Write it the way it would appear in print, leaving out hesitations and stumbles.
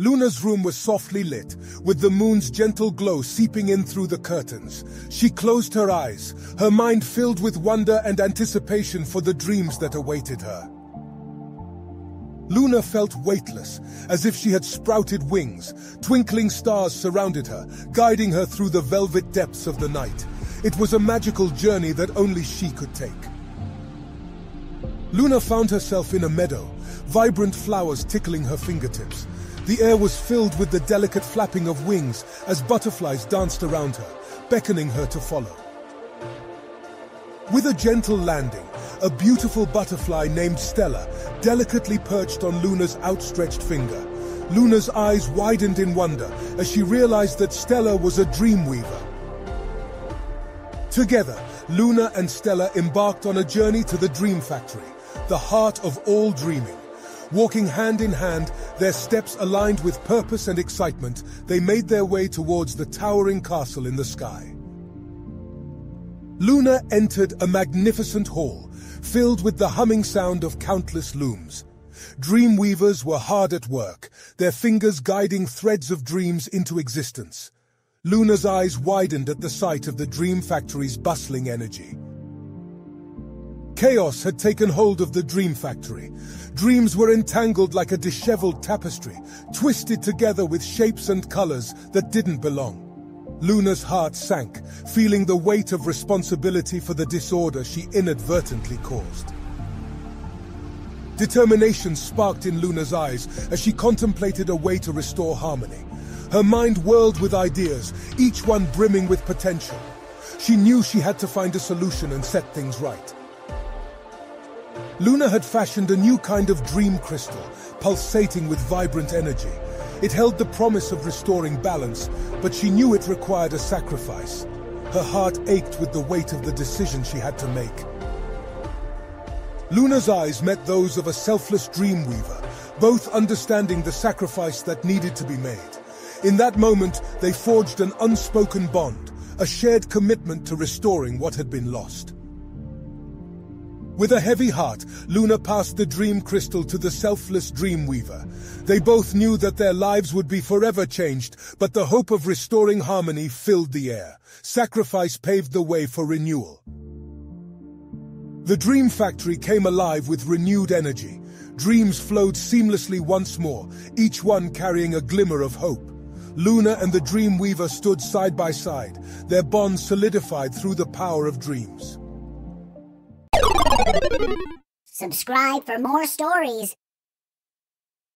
Luna's room was softly lit, with the moon's gentle glow seeping in through the curtains. She closed her eyes, her mind filled with wonder and anticipation for the dreams that awaited her. Luna felt weightless, as if she had sprouted wings. Twinkling stars surrounded her, guiding her through the velvet depths of the night. It was a magical journey that only she could take. Luna found herself in a meadow, vibrant flowers tickling her fingertips. The air was filled with the delicate flapping of wings as butterflies danced around her, beckoning her to follow. With a gentle landing, a beautiful butterfly named Stella delicately perched on Luna's outstretched finger. Luna's eyes widened in wonder as she realized that Stella was a dream weaver. Together, Luna and Stella embarked on a journey to the Dream Factory, the heart of all dreaming. Walking hand in hand, their steps aligned with purpose and excitement, they made their way towards the towering castle in the sky. Luna entered a magnificent hall, filled with the humming sound of countless looms. Dream weavers were hard at work, their fingers guiding threads of dreams into existence. Luna's eyes widened at the sight of the Dream Factory's bustling energy. Chaos had taken hold of the Dream Factory. Dreams were entangled like a disheveled tapestry, twisted together with shapes and colors that didn't belong. Luna's heart sank, feeling the weight of responsibility for the disorder she inadvertently caused. Determination sparked in Luna's eyes as she contemplated a way to restore harmony. Her mind whirled with ideas, each one brimming with potential. She knew she had to find a solution and set things right. Luna had fashioned a new kind of dream crystal, pulsating with vibrant energy. It held the promise of restoring balance, but she knew it required a sacrifice. Her heart ached with the weight of the decision she had to make. Luna's eyes met those of a selfless dream weaver, both understanding the sacrifice that needed to be made. In that moment, they forged an unspoken bond, a shared commitment to restoring what had been lost. With a heavy heart, Luna passed the dream crystal to the selfless dream weaver. They both knew that their lives would be forever changed, but the hope of restoring harmony filled the air. Sacrifice paved the way for renewal. The Dream Factory came alive with renewed energy. Dreams flowed seamlessly once more, each one carrying a glimmer of hope. Luna and the Dream Weaver stood side by side, their bond solidified through the power of dreams. Subscribe for more stories.